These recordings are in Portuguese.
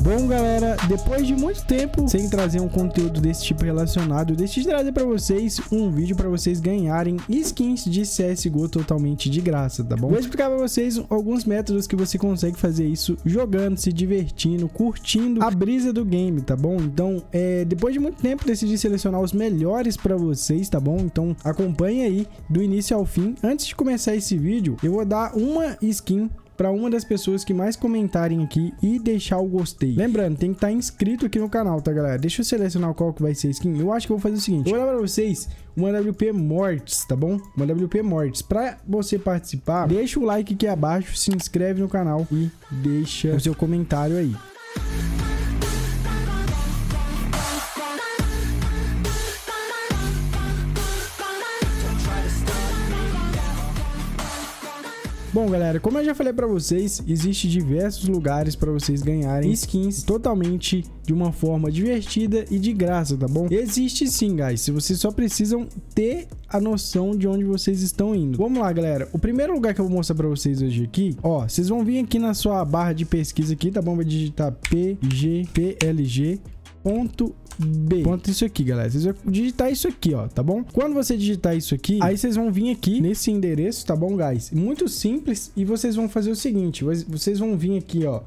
Bom, galera, depois de muito tempo sem trazer um conteúdo desse tipo relacionado, decidi trazer pra vocês um vídeo pra vocês ganharem skins de CSGO totalmente de graça, tá bom? Vou explicar pra vocês alguns métodos que você consegue fazer isso jogando, se divertindo, curtindo a brisa do game, tá bom? Então, depois de muito tempo, decidi selecionar os melhores pra vocês, tá bom? Então, acompanha aí do início ao fim. Antes de começar esse vídeo, eu vou dar uma skin para uma das pessoas que mais comentarem aqui e deixar o gostei. Lembrando, tem que estar inscrito aqui no canal, tá, galera? Deixa eu selecionar qual que vai ser a skin. Eu acho que eu vou fazer o seguinte. Vou dar para vocês uma AWP Mortes, tá bom? Uma AWP Mortes. Para você participar, deixa o like aqui abaixo, se inscreve no canal e deixa o seu comentário aí. Bom, galera, como eu já falei pra vocês, existe diversos lugares pra vocês ganharem skins totalmente de uma forma divertida e de graça, tá bom? Existe sim, guys, se vocês só precisam ter a noção de onde vocês estão indo. Vamos lá, galera. O primeiro lugar que eu vou mostrar pra vocês hoje aqui, ó, vocês vão vir aqui na sua barra de pesquisa aqui, tá bom? Vai digitar PGPLG.B. Isso aqui, galera. Vocês vão digitar isso aqui, ó, tá bom? Quando você digitar isso aqui, aí vocês vão vir aqui nesse endereço, tá bom, guys? Muito simples. E vocês vão fazer o seguinte, vocês vão vir aqui, ó,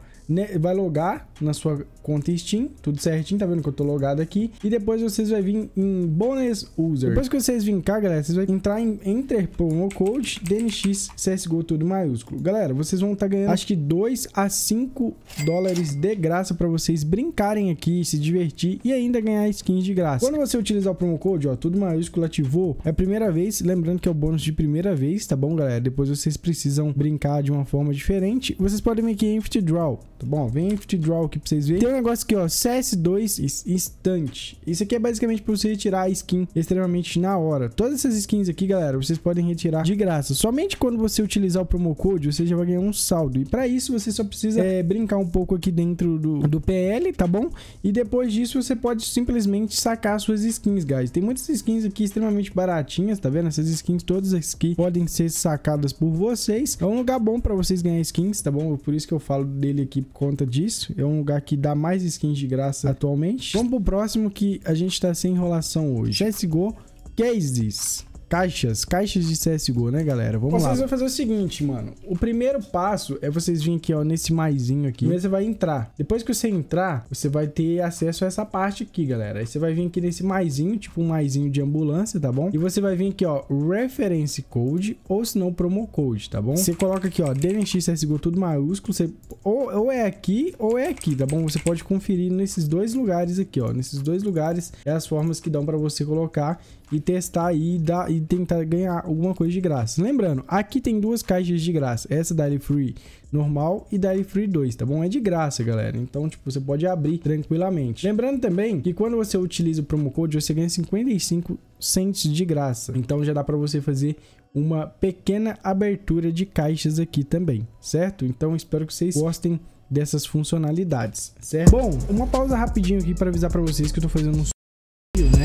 vai logar na sua conta Steam, tudo certinho, tá vendo que eu tô logado aqui. E depois vocês vão vir em Bonus User. Depois que vocês virem cá, galera, vocês vão entrar em Enter Promo Code, DNX CSGO, tudo maiúsculo. Galera, vocês vão estar ganhando acho que 2 a 5 dólares de graça pra vocês brincarem aqui, se divertir e ainda ganhar skins de graça. Quando você utilizar o promo code, ó, tudo maiúsculo, ativou, é a primeira vez, lembrando que é o bônus de primeira vez, tá bom, galera? Depois vocês precisam brincar de uma forma diferente. Vocês podem vir aqui em FUT DRAW. Tá bom, vem FUT DRAW aqui pra vocês verem. Tem um negócio aqui, ó, CS2 Instante. Isso aqui é basicamente pra você retirar a skin extremamente na hora. Todas essas skins aqui, galera, vocês podem retirar de graça. Somente quando você utilizar o promo code, você já vai ganhar um saldo. E pra isso, você só precisa brincar um pouco aqui dentro do PL, tá bom? E depois disso, você pode simplesmente sacar suas skins, guys. Tem muitas skins aqui extremamente baratinhas, tá vendo? Essas skins todas aqui podem ser sacadas por vocês. É um lugar bom pra vocês ganhar skins, tá bom? Por isso que eu falo dele aqui. Por conta disso, é um lugar que dá mais skins de graça atualmente. Vamos pro próximo, que a gente tá sem enrolação hoje. CSGO Cases. Caixas de CSGO, né, galera? Vamos lá. Vocês vão fazer o seguinte, mano. O primeiro passo é vocês virem aqui, ó, nesse maisinho aqui. Primeiro você vai entrar. Depois que você entrar, você vai ter acesso a essa parte aqui, galera. Aí você vai vir aqui nesse maisinho, tipo um maisinho de ambulância, tá bom? E você vai vir aqui, ó, Reference Code, ou se não, Promo Code, tá bom? Você coloca aqui, ó, DNX CSGO, tudo maiúsculo. Você ou é aqui, ou é aqui, tá bom? Você pode conferir nesses dois lugares aqui, ó. Nesses dois lugares é as formas que dão pra você colocar e testar aí e tentar ganhar alguma coisa de graça. Lembrando, aqui tem duas caixas de graça. Essa da Daily Free normal e Daily Free 2, tá bom? É de graça, galera. Então, tipo, você pode abrir tranquilamente. Lembrando também que quando você utiliza o promo code, você ganha 55 cents de graça. Então, já dá pra você fazer uma pequena abertura de caixas aqui também, certo? Então, espero que vocês gostem dessas funcionalidades, certo? Bom, uma pausa rapidinho aqui pra avisar pra vocês que eu tô fazendo um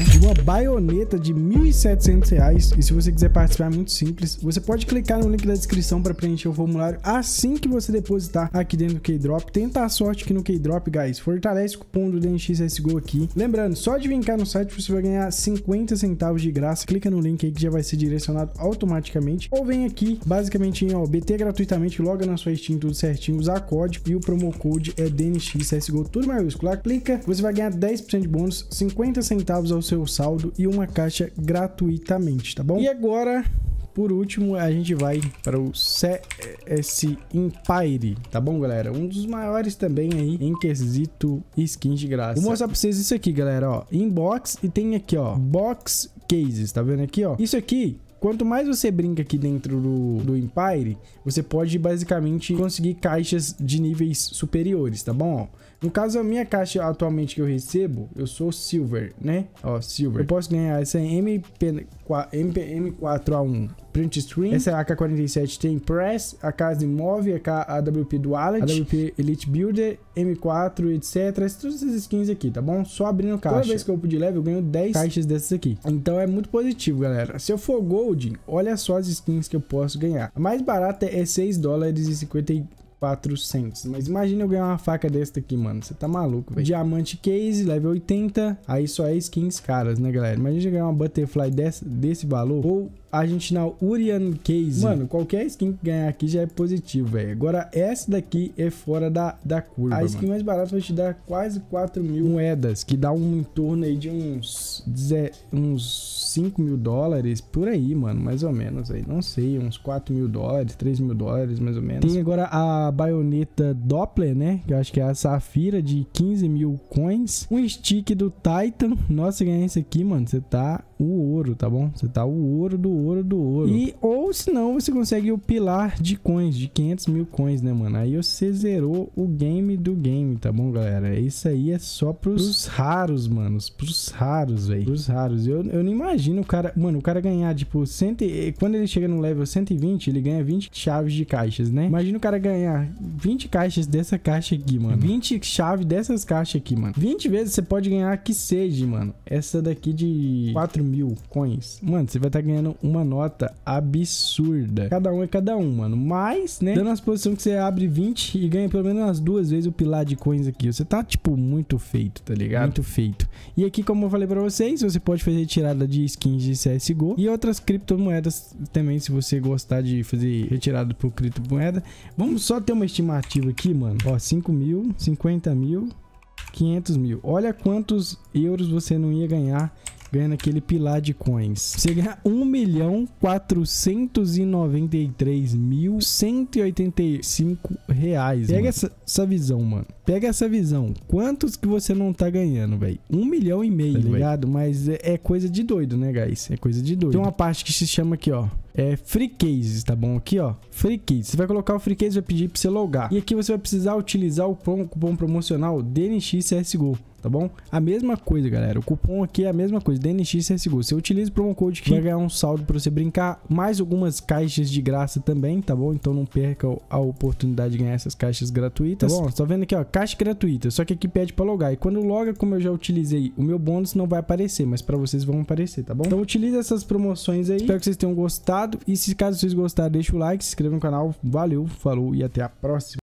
de uma baioneta de R$ 1.700. E se você quiser participar, é muito simples. Você pode clicar no link da descrição para preencher o formulário assim que você depositar aqui dentro do Key Drop. Tenta a sorte aqui no Key Drop, guys. Fortalece o cupom do DNXCSGO aqui. Lembrando, só de vir cá no site você vai ganhar 50 centavos de graça. Clica no link aí que já vai ser direcionado automaticamente. Ou vem aqui, basicamente, em BT gratuitamente, loga na sua Steam, tudo certinho, usar código. E o promo code é DNXCSGO, tudo maiúsculo. Lá clica, você vai ganhar 10% de bônus, 50 centavos ao seu saldo e uma caixa gratuitamente, tá bom? E agora, por último, a gente vai para o CS Empire, tá bom, galera? Um dos maiores também aí em quesito skins de graça. Vou mostrar para vocês isso aqui, galera, ó. Inbox, e tem aqui, ó, Box Cases, tá vendo aqui, ó? Isso aqui, quanto mais você brinca aqui dentro do Empire, você pode basicamente conseguir caixas de níveis superiores, tá bom? No caso, a minha caixa atualmente que eu recebo, eu sou Silver, né? Ó, Silver. Eu posso ganhar essa MPM4A1 Print Screen, essa AK-47 tem Press, AK de Move, AWP Dualet, AWP Elite Builder, M4, etc. Todas essas skins aqui, tá bom? Só abrindo caixa. Toda vez que eu upo de level, eu ganho 10 caixas dessas aqui. Então é muito positivo, galera. Se eu for Gold, olha só as skins que eu posso ganhar. A mais barata é 6 dólares e 50 400. Mas imagina eu ganhar uma faca dessa aqui, mano. Você tá maluco, velho. Diamante case, level 80. Aí só é skins caras, né, galera? Imagina eu ganhar uma Butterfly desse valor. Ou a gente na Urian Case. Mano, qualquer skin que ganhar aqui já é positivo, velho. Agora, essa daqui é fora da curva, a skin, mano, mais barata vai te dar quase 4 mil moedas, que dá um em torno aí de uns 5 mil dólares, por aí, mano, mais ou menos, aí, não sei, uns 4 mil dólares, 3 mil dólares, mais ou menos. Tem agora a baioneta Doppler, né, que eu acho que é a Safira, de 15 mil coins. Um stick do Titan, nossa, ganhar isso aqui, mano, você tá o ouro, tá bom? Você tá o ouro do ouro. E, ou se não, você consegue o pilar de coins, de 500 mil coins, né, mano? Aí você zerou o game do game, tá bom, galera? Isso aí é só pros raros, mano, pros raros, velho, pros raros. Eu não imagino. Imagina o cara, mano, o cara ganhar, tipo, quando ele chega no level 120, ele ganha 20 chaves de caixas, né? Imagina o cara ganhar 20 caixas dessa caixa aqui, mano. 20 chaves dessas caixas aqui, mano. 20 vezes você pode ganhar que seja, mano. Essa daqui de 4 mil coins. Mano, você vai estar ganhando uma nota absurda. Cada um, mano. Mas, né, dando as posições que você abre 20 e ganha pelo menos umas 2 vezes o pilar de coins aqui. Você tá, tipo, muito feito, tá ligado? Muito feito. E aqui, como eu falei pra vocês, você pode fazer retirada de skins de CSGO e outras criptomoedas também, se você gostar de fazer retirado por criptomoeda. Vamos só ter uma estimativa aqui, mano. Ó, 5 mil, 50 mil, 500 mil. Olha quantos euros você não ia ganhar ganhando aquele pilar de coins. Você ganha 1.493.185 reais. Pega essa visão, mano. Pega essa visão. Quantos que você não tá ganhando, velho? 1,5 milhão, tá ligado? Véio. Mas é coisa de doido, né, guys? É coisa de doido. Tem uma parte que se chama aqui, ó. É Free Cases, tá bom? Aqui, ó. Free Cases. Você vai colocar o Free Case e vai pedir pra você logar. E aqui você vai precisar utilizar o cupom promocional DNX CSGO. Tá bom? A mesma coisa, galera. O cupom aqui é a mesma coisa, DNX CSGO. Você utiliza o promo code que vai ganhar um saldo pra você brincar. Mais algumas caixas de graça também, tá bom? Então não perca a oportunidade de ganhar essas caixas gratuitas. Tá bom? Tá vendo aqui, ó, caixa gratuita. Só que aqui pede pra logar. E quando loga, como eu já utilizei, o meu bônus não vai aparecer, mas pra vocês vão aparecer, tá bom? Então utiliza essas promoções aí. Espero que vocês tenham gostado. E se caso vocês gostaram, deixa o like, se inscreva no canal. Valeu, falou e até a próxima.